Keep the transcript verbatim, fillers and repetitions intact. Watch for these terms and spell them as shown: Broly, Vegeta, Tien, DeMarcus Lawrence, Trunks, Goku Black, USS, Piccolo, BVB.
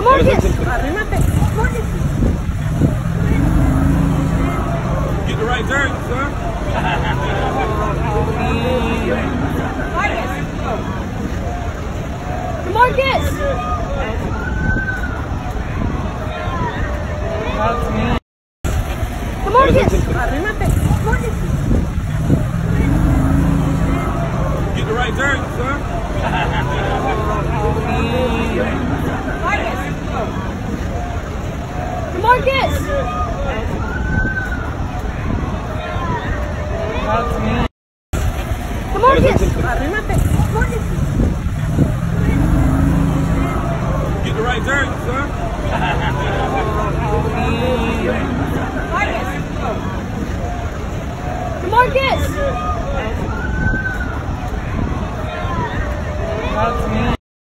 Come on, Piers. Arrímate. Come on, Piers. Get the right turn, sir. Come on, Piers. Come on, Piers. Arrímate. Come on, Piers. Get the right turn, sir. DeMarcus! DeMarcus! Arrímate. Get the right turn, sir. DeMarcus! DeMarcus!